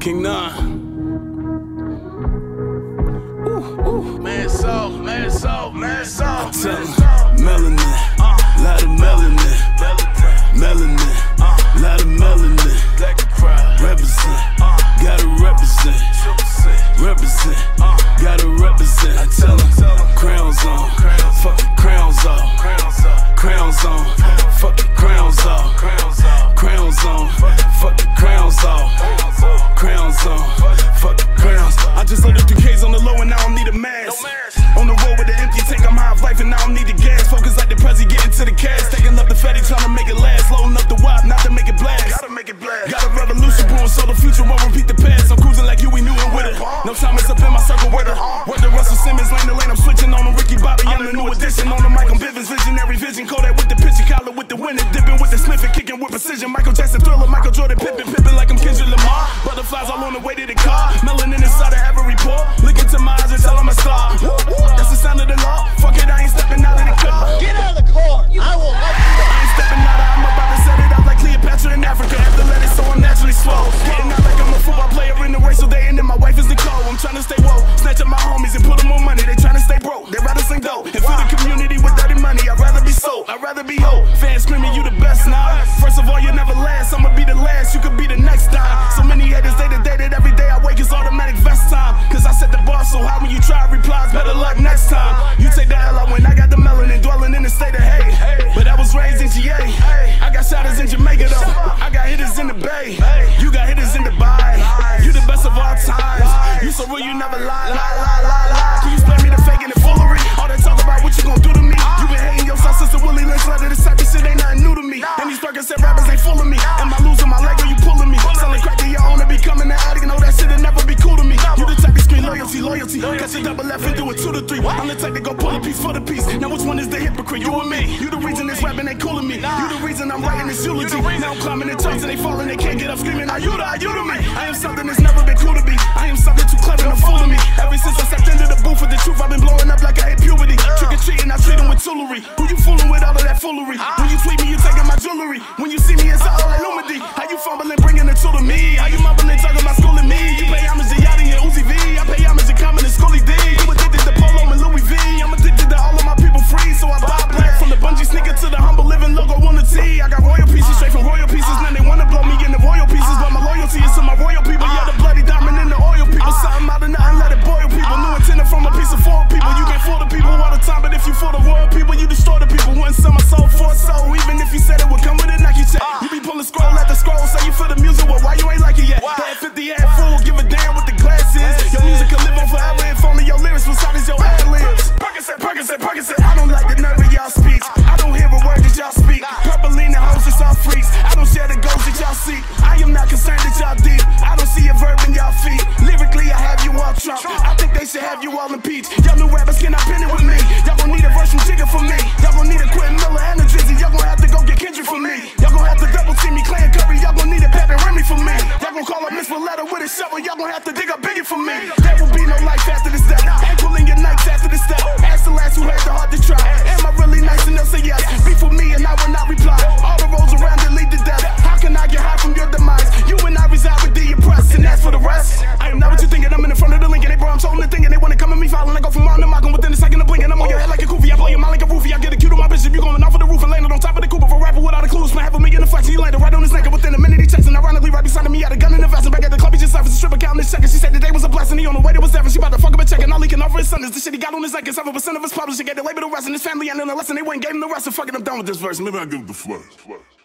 King Non. Ooh, ooh. Man, soul, man, soul, man, soul, man, soul. Melanin, lot of melanin. Melanin, lot of melanin. That can cry. Represent, gotta represent. Represent, gotta represent. I tell them, crowns on, fuck the crowns off. Crowns on, fuck the crowns off. Crowns on, fuck the crowns off. Crowns on, fuck the crowns. I just loaded 2Ks on the low and I don't need a mask. On the road with an empty tank, I'm high of life and I don't need the gas. Focus like the Prezi, get into the cash. Taking up the Fetty, trying to make it last. Loading up the WAP, not to make it blast. Gotta make it blast. Got a revolution brewing, so the future won't repeat the past. I'm cruising like you, we knew it with it. No time is up in my circle with her. Word to Russell Simmons, lane to lane, I'm switching on them. Ricky Bobby, I'm the new addition. On the Michael Bivins, visionary vision. Kodak with the pitching, collar with the winning. Dipping with the sniffing, kicking with precision. Michael Jackson, thriller, Michael Jordan, pippin' like I'm Kendrick Lamar. Butterflies all on the way to the car. Melanin inside of every pore. Look into my eyes and tell them a star. That's the sound of the law. Fuck it, I ain't stepping out of the car. Get out of the car. I will love you. I ain't stepping out. I'm about to set it out like Cleopatra in Africa. After let it so I'm naturally slow. Getting out like I'm a football player in the racial day. And then my wife is Nicole. I'm trying to stay woke. Snatch up my homies and put them on money. They trying to stay broke. They rather sing dope. And for the community with dirty money, I'd rather be sold. I'd rather be old. Fans screaming, you the best now. First of all, you never last. I'ma be the last. You could be the next time. So many haters day to day that every day I wake is automatic vest time. Cause I set the bar so high when you try replies. Better luck next time. You take the L out when I got the melanin dwelling in the state of hate. But I was raised in GA. I got shotters in Jamaica though. I got hitters in the Bay. You got hitters in Dubai. You the best of all times. You so real you never lie. Can you explain me the fake and the foolery? All that talk about what you gon' do to me. You been hating your son since the Willie Lynch letter. This type of shit ain't nothing new to me. And these fuckers said rappers ain't fooling me. Am I losing my leg or you pulling me? Selling crack to your owner, becoming an addict. No, that shit'll never be cool to me. You the type to scream loyalty. Catch a double F and do a 2 to 3. I'm the type to go pull a piece for the piece. Now which one is the hypocrite? You or me? You the reason this rapping ain't cooling me. You the reason I'm writing this eulogy. Now I'm climbing the charts and they falling. They can't get up screaming. Are you to me? I am something that's never been cool to be. I am something too clever to fool me. Ever since I stepped into the booth with the truth, I've been blowing up like I hate puberty. Trick or treating, I treat them with jewelry. Who you fooling with all of that foolery? When you tweet me, you taking my jewelry. When you see me, it's all illuminati. How you fumbling, bringing the truth to me? How you mumbling, talking about schooling me? You pay homage to Yachty and Uzi V. I pay homage to Common and Schoolie D. You addicted to Polo and Louis V. I'm addicted to all of my people free. So I buy black from the bungee sneaker to the humble living logo on the tee. I got royal pieces straight from royal pieces. Now they wanna blow me in the royal pieces, but my loyalty is to my royal people. Yeah, the bloody diamond and the oil people. Something out of nothing, let it boil people. New antenna from a piece of four people. You can't fool the people all the time, but if you fool the royal people, you destroy the people. Wouldn't sell my soul for a soul, even if you said it would come with a Nike check. You be pulling scroll at the scroll, say you feel the music, well, why you ain't like it yet? Had 50 head fool, give a damn with the glasses. Your music could live on forever if only your lyrics was out as your ad libs. Perkins said, I don't like the none of y'all speech. I don't hear a word that y'all speak. Purpleina hoes, it's all freaks. I don't share the goals that y'all seek. I am not concerned that y'all deep. I don't see a verb in y'all feet. Lyrically, I have you all Trump. I think they should have you all impeached. Y'all new rappers cannot pin it with me. Y'all gon' need a verse from Jigga for me. Y'all gon' need a Quentin Miller and a Jizzy. Y'all gon' have to go get Kendrick for me. Y'all gon' have to double team me, Clay and Curry. Y'all gon' need a Pep and Remy for me. Y'all gon' call up Miss Valetta with a shovel. Y'all gon' have to dig up Biggie for me. There will be no life after this death. Ain't pulling your knives after this step. Ask the last who had the heart to try. Am I really nice and they'll say yes? Be for me and I will not reply. All the roads around it lead to death. How can I get high from your demise? You and I reside with the oppressed, and as for the rest, I am not what you thinking. I'm in the front of the link, and they bro, I'm holding the thing, and they wanna come at me following. I go from on to Malcolm within a second of blink, and I'm on your head like a koofy. I blow your mind like a roofie. I get a cue to my bishop. You going off of the roof and landing on top of the coupe of a rapper without a clue. Spent $500,000 in the flex, and he landed right on his neck. And within a minute, he chasing. Ironically, right beside me, he had a gun in the vest. And back at the club, he just surfaced a stripper counting his check. And she said the day was a blessing. He on the way to was ever. She about to fuck up a check, and all he can offer his son is the shit he got on his neck. And 7% of his publishing gave the label the rest, and his family ended the lesson. They went and gave him the rest. And fucking, I'm done with this verse. Maybe I give the flex.